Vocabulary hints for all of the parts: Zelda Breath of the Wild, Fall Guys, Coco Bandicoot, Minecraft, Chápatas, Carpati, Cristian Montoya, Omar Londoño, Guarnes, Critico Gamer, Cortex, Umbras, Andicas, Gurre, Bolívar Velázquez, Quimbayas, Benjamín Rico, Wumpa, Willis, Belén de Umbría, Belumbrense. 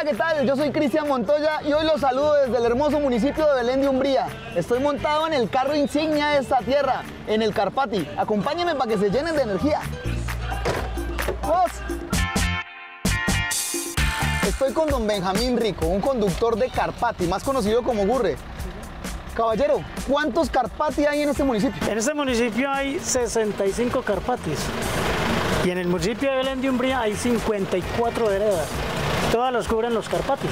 Hola, ¿qué tal? Yo soy Cristian Montoya y hoy los saludo desde el hermoso municipio de Belén de Umbría. Estoy montado en el carro insignia de esta tierra, en el Carpati. Acompáñenme para que se llenen de energía. ¡Vamos! Estoy con don Benjamín Rico, un conductor de Carpati, más conocido como Gurre. Caballero, ¿cuántos Carpati hay en este municipio? En este municipio hay 65 Carpatis y en el municipio de Belén de Umbría hay 54 veredas. Todas las cubren los Carpatis.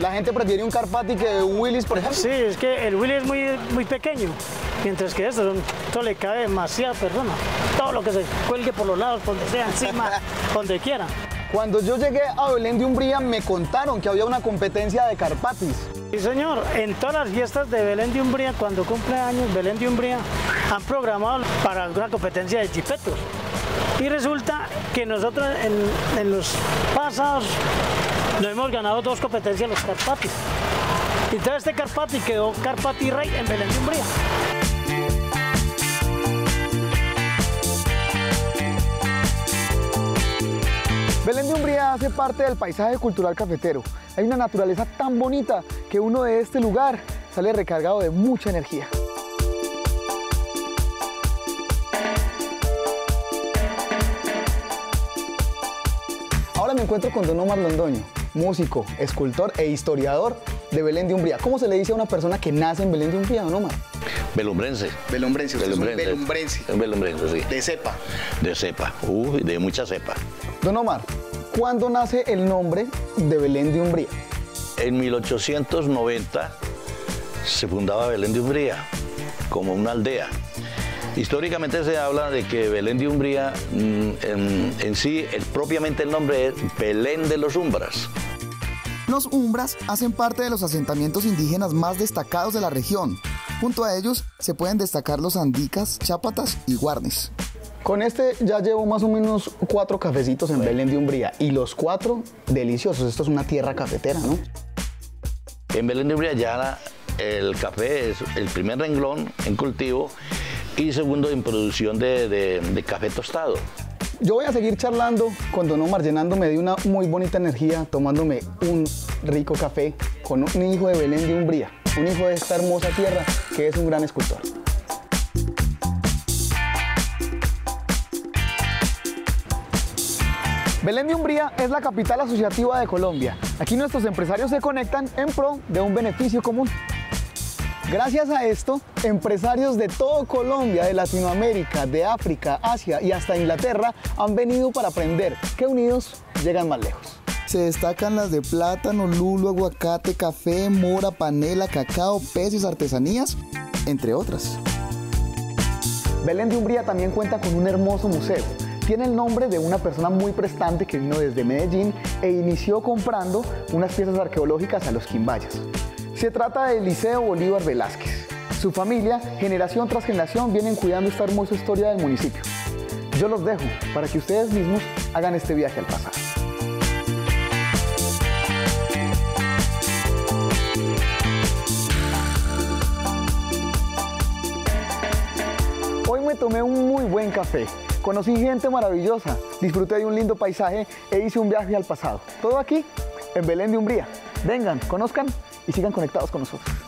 ¿La gente prefiere un Carpati que un Willis, por ejemplo? Sí, es que el Willis es muy pequeño, mientras que esto le cabe demasiada persona. Todo lo que se cuelgue por los lados, por donde sea, encima, donde quiera. Cuando yo llegué a Belén de Umbría me contaron que había una competencia de Carpatis. Sí, señor, en todas las fiestas de Belén de Umbría, cuando cumple años Belén de Umbría, han programado para una competencia de chipetos. Y resulta que nosotros en los pasados nos hemos ganado dos competencias los Carpatis. Entonces este Carpati quedó Carpati Rey en Belén de Umbría. Belén de Umbría hace parte del paisaje cultural cafetero. Hay una naturaleza tan bonita que uno de este lugar sale recargado de mucha energía. Ahora me encuentro con don Omar Londoño, músico, escultor e historiador de Belén de Umbría. ¿Cómo se le dice a una persona que nace en Belén de Umbría, don Omar? Belumbrense. Belumbrense, usted es un belumbrense. Belumbrense, sí. De cepa. De cepa, de mucha cepa. Don Omar, ¿cuándo nace el nombre de Belén de Umbría? En 1890 se fundaba Belén de Umbría como una aldea. Históricamente se habla de que Belén de Umbría, en sí, propiamente el nombre es Belén de los Umbras. Los Umbras hacen parte de los asentamientos indígenas más destacados de la región. Junto a ellos se pueden destacar los Andicas, Chápatas y Guarnes. Con este ya llevo más o menos 4 cafecitos en Belén de Umbría y los 4 deliciosos. Esto es una tierra cafetera, ¿no? En Belén de Umbría ya el café es el primer renglón en cultivo y segundo en producción de café tostado. Yo voy a seguir charlando con don Omar, llenándome de una muy bonita energía, tomándome un rico café con un hijo de Belén de Umbría, un hijo de esta hermosa tierra que es un gran escultor. Belén de Umbría es la capital asociativa de Colombia. Aquí nuestros empresarios se conectan en pro de un beneficio común. Gracias a esto, empresarios de todo Colombia, de Latinoamérica, de África, Asia y hasta Inglaterra han venido para aprender que unidos llegan más lejos. Se destacan las de plátano, lulo, aguacate, café, mora, panela, cacao, peces, artesanías, entre otras. Belén de Umbría también cuenta con un hermoso museo. Tiene el nombre de una persona muy prestante que vino desde Medellín e inició comprando unas piezas arqueológicas a los Quimbayas. Se trata del Liceo Bolívar Velázquez. Su familia, generación tras generación, vienen cuidando esta hermosa historia del municipio. Yo los dejo para que ustedes mismos hagan este viaje al pasado. Hoy me tomé un muy buen café. Conocí gente maravillosa, disfruté de un lindo paisaje e hice un viaje al pasado. Todo aquí, en Belén de Umbría. Vengan, conozcan y sigan conectados con nosotros.